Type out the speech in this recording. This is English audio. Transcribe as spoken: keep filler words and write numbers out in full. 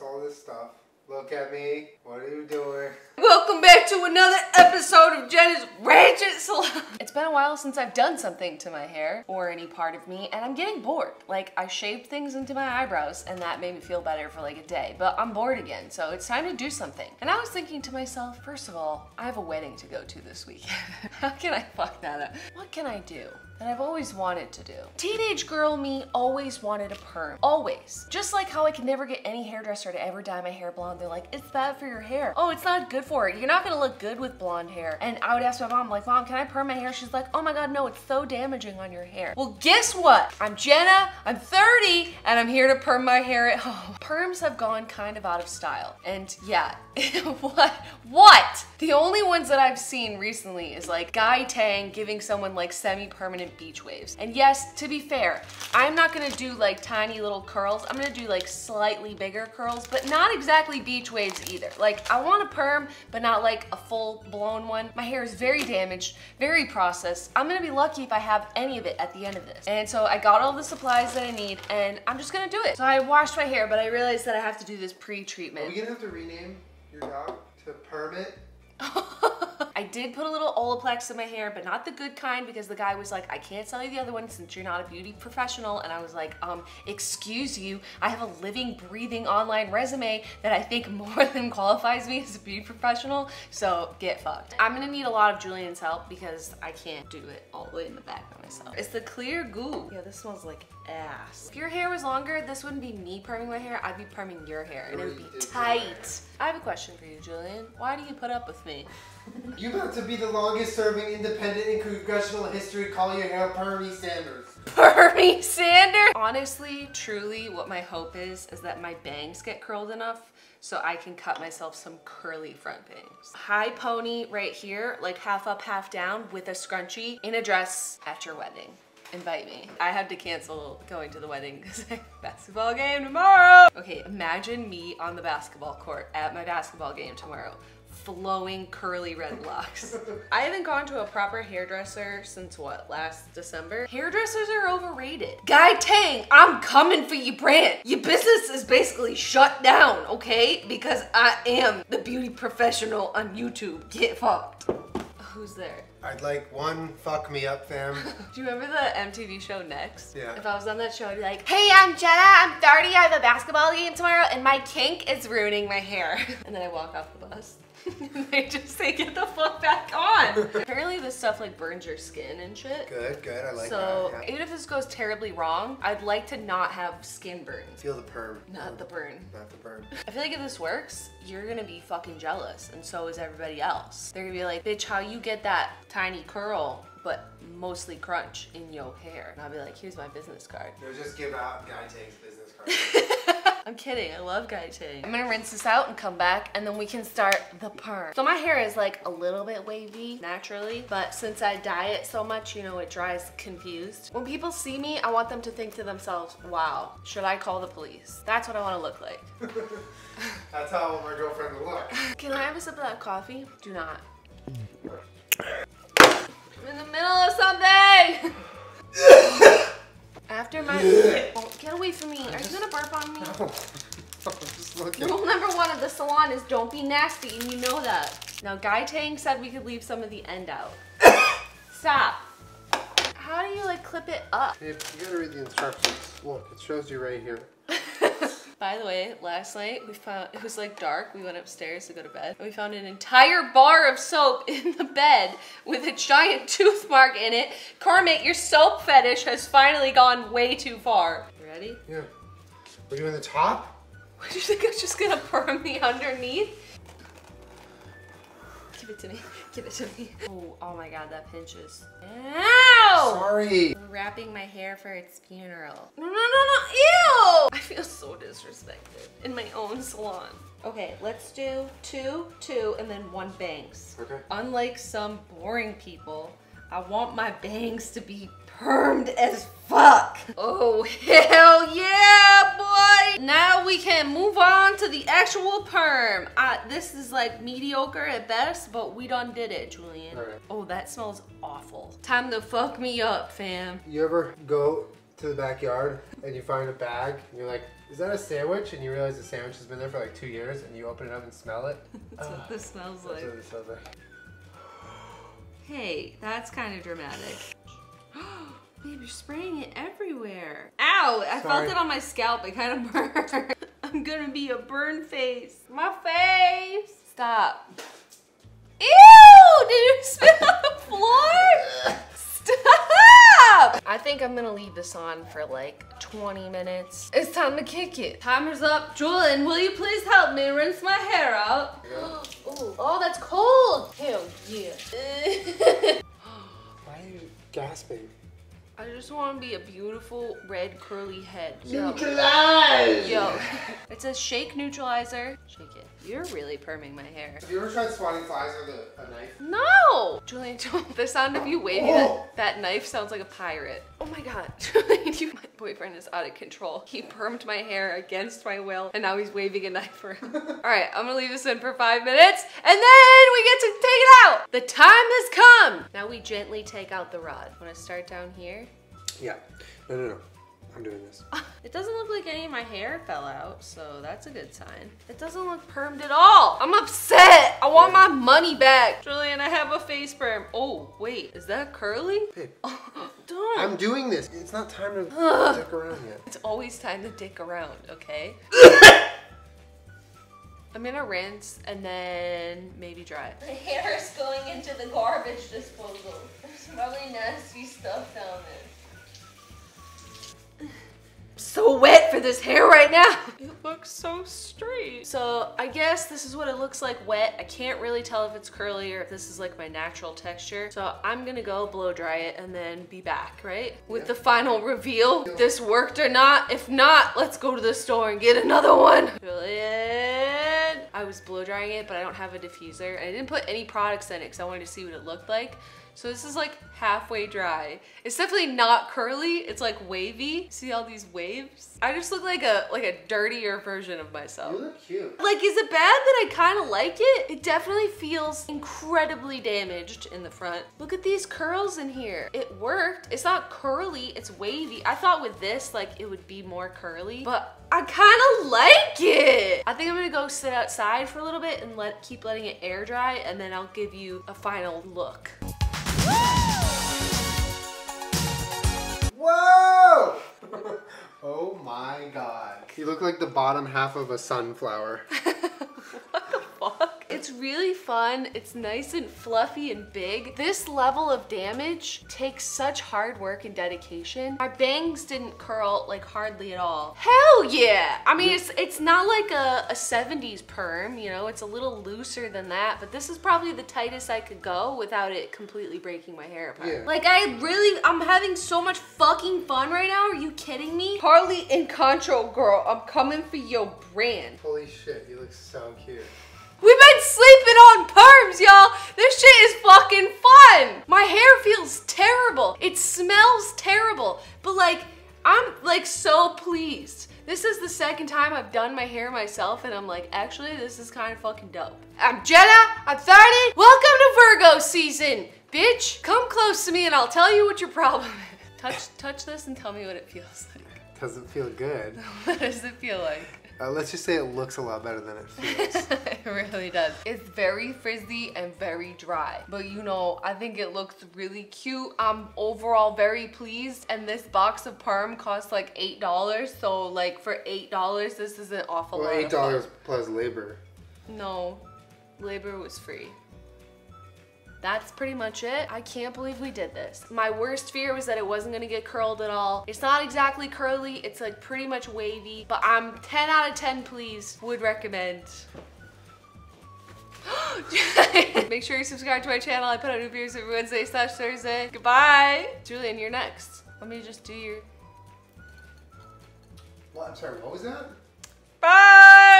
That's all this stuff. Look at me. What are you doing? Welcome back to another episode of Jenna's Ratchet Salon. It's been a while since I've done something to my hair or any part of me, and I'm getting bored. Like, I shaved things into my eyebrows, and that made me feel better for like a day, but I'm bored again, so it's time to do something. And I was thinking to myself, first of all, I have a wedding to go to this week. How can I fuck that up? What can I do that I've always wanted to do? Teenage girl me always wanted a perm, always. Just like how I could never get any hairdresser to ever dye my hair blonde. They're like, it's bad for your hair. Oh, it's not good for it. You're not gonna look good with blonde hair. And I would ask my mom, like, Mom, can I perm my hair? She's like, oh my God, no, it's so damaging on your hair. Well, guess what? I'm Jenna, I'm thirty, and I'm here to perm my hair at home. Perms have gone kind of out of style. And yeah, what? What? The only ones that I've seen recently is like Guy Tang giving someone like semi-permanent beach waves. And yes, to be fair, I'm not gonna do like tiny little curls. I'm gonna do like slightly bigger curls, but not exactly beach waves either. Like, I want a perm, but not like a full blown one. My hair is very damaged, very processed. I'm gonna be lucky if I have any of it at the end of this. And so I got all the supplies that I need, and I'm just gonna do it. So I washed my hair, but I realized that I have to do this pre-treatment. Are we gonna have to rename your dog to Kermit? I did put a little Olaplex in my hair, but not the good kind, because the guy was like, I can't sell you the other one since you're not a beauty professional. And I was like, um, excuse you, I have a living, breathing online resume that I think more than qualifies me as a beauty professional, so get fucked. I'm gonna need a lot of Julien's help because I can't do it all the way in the back by myself. It's the clear goo. Yeah, this smells like ass. If your hair was longer, this wouldn't be me perming my hair, I'd be perming your hair, and it would be tight. I have a question for you, Julien. Why do you put up with me? You're about to be the longest serving independent in congressional history. Call your hair Permy Sanders. Permy Sanders? Honestly, truly, what my hope is, is that my bangs get curled enough so I can cut myself some curly front bangs. High pony right here, like half up, half down with a scrunchie in a dress at your wedding. Invite me. I had to cancel going to the wedding because I have a basketball game tomorrow. Okay, imagine me on the basketball court at my basketball game tomorrow. Flowing curly red locks. I haven't gone to a proper hairdresser since what, last December? Hairdressers are overrated. Guy Tang, I'm coming for your brand. Your business is basically shut down, okay? Because I am the beauty professional on YouTube. Get fucked. Who's there? I'd like one fuck me up fam. Do you remember the M T V show Next? Yeah. If I was on that show, I'd be like, hey, I'm Jenna, I'm thirty, I have a basketball game tomorrow, and my kink is ruining my hair. And then I walk off the bus. They just say, get the fuck back on. Apparently this stuff like burns your skin and shit. Good, good, I like so, that. So yeah. Even if this goes terribly wrong, I'd like to not have skin burns. Feel the perm. Not the burn. Not the burn. I feel like if this works, you're gonna be fucking jealous, and so is everybody else. They're gonna be like, bitch, how you get that tiny curl but mostly crunch in your hair? And I'll be like, here's my business card. No, just give out Guy Tang's business card. I'm kidding, I love Guy Tang. I'm gonna rinse this out and come back, and then we can start the perm. So my hair is like a little bit wavy naturally, but since I dye it so much, you know, it dries confused. When people see me, I want them to think to themselves, wow, should I call the police? That's what I wanna look like. That's how I want my girlfriend to look. Can I have a sip of that coffee? Do not. I'm in the middle of something! After my- oh, get away from me. Are you gonna burp on me? No. I'm just looking. Rule number one of the salon is don't be nasty, and you know that. Now, Guy Tang said we could leave some of the end out. Stop. How do you like clip it up? You gotta read the instructions. Look, it shows you right here. By the way, last night we found, it was like dark, we went upstairs to go to bed, and we found an entire bar of soap in the bed with a giant tooth mark in it. Kermit, your soap fetish has finally gone way too far. You ready? Yeah. We're doing the top? What, do you think I was just gonna perm the underneath? Give it to me, give it to me. Oh, oh my God, that pinches. Ow! Sorry. I'm wrapping my hair for its funeral. No, no, no, no, ew! I feel so disrespected in my own salon. Okay, let's do two, two, and then one bangs. Okay. Unlike some boring people, I want my bangs to be permed as fuck. Oh, hell yeah, boy! Now we can move on to the actual perm. I, this is like mediocre at best, but we done did it, Julien. Right. Oh, that smells awful. Time to fuck me up, fam. You ever go to the backyard and you find a bag and you're like, is that a sandwich? And you realize the sandwich has been there for like two years and you open it up and smell it. That's oh, what this smells that's like. That's what it smells like. Hey, that's kind of dramatic. Babe, you're spraying it everywhere. Ow, I Sorry. felt it on my scalp, it kind of burned. I'm gonna be a burn face. My face! Stop. Ew, did you spit on the floor? Stop! I think I'm gonna leave this on for like twenty minutes. It's time to kick it. Timer's up. Julien, will you please help me rinse my hair out? Yeah. Ooh. Oh, that's cold. Hell yeah. Why are you gasping? I just want to be a beautiful red curly head. Neutralize! Yo. It says shake neutralizer. Shake it. You're really perming my hair. Have you ever tried swatting flies with a, a knife? No! Julien, don't. The sound of you waving oh. that, that knife sounds like a pirate. Oh my god. Julien, you, my boyfriend is out of control. He permed my hair against my will, and now he's waving a knife around. Alright, I'm gonna leave this in for five minutes, and then we get to take it out! The time has come! Now we gently take out the rod. Wanna start down here? Yeah. No, no, no. I'm doing this. It doesn't look like any of my hair fell out, so that's a good sign. It doesn't look permed at all. I'm upset. I want yeah. my money back. Julien, I have a face perm. Oh, wait. Is that curly? Babe. Oh, don't. I'm doing this. It's not time to Ugh. dick around yet. It's always time to dick around, okay? I'm gonna rinse and then maybe dry. The hair is going into the garbage disposal. There's probably nasty stuff down there. So wet for this hair right now. It looks so straight. So I guess this is what it looks like wet. I can't really tell if it's curly or if this is like my natural texture. So I'm gonna go blow dry it and then be back, right? With yeah. the final reveal, if this worked or not. If not, let's go to the store and get another one. Julien. I was blow drying it, but I don't have a diffuser. And I didn't put any products in it because I wanted to see what it looked like. So this is like halfway dry. It's definitely not curly, it's like wavy. See all these waves? I just look like a like a dirtier version of myself. You look cute. Like, is it bad that I kind of like it? It definitely feels incredibly damaged in the front. Look at these curls in here. It worked. It's not curly, it's wavy. I thought with this, like, it would be more curly, but I kind of like it. I think I'm gonna go sit outside for a little bit and let keep letting it air dry, and then I'll give you a final look. Whoa! Oh my god. You look like the bottom half of a sunflower. What the fuck? It's really fun. It's nice and fluffy and big. This level of damage takes such hard work and dedication. My bangs didn't curl like hardly at all. Hell yeah! I mean, it's it's not like a, a seventies perm, you know? It's a little looser than that, but this is probably the tightest I could go without it completely breaking my hair apart. Yeah. Like, I really, I'm having so much fucking fun right now. Are you kidding me? Harley and Contro, girl, I'm coming for your brand. Holy shit, you look so cute. We've been sleeping on perms, y'all. This shit is fucking fun. My hair feels terrible. It smells terrible, but like, I'm like so pleased. This is the second time I've done my hair myself and I'm like, actually, this is kind of fucking dope. I'm Jenna, I'm thirty. Welcome to Virgo season, bitch. Come close to me and I'll tell you what your problem is. Touch, touch this and tell me what it feels like. Doesn't feel good. What does it feel like? Uh, let's just say it looks a lot better than it feels. It really does. It's very frizzy and very dry. But you know, I think it looks really cute. I'm overall very pleased. And this box of perm costs like eight dollars. So like for eight dollars, this is an awful well, lot. eight dollars plus labor. No, labor was free. That's pretty much it. I can't believe we did this. My worst fear was that it wasn't gonna get curled at all. It's not exactly curly, it's like pretty much wavy, but I'm ten out of ten pleased. Would recommend. Make sure you subscribe to my channel. I put out new videos every Wednesday slash Thursday. Goodbye. Julien, you're next. Let me just do your... What, I'm sorry, what was that? Bye.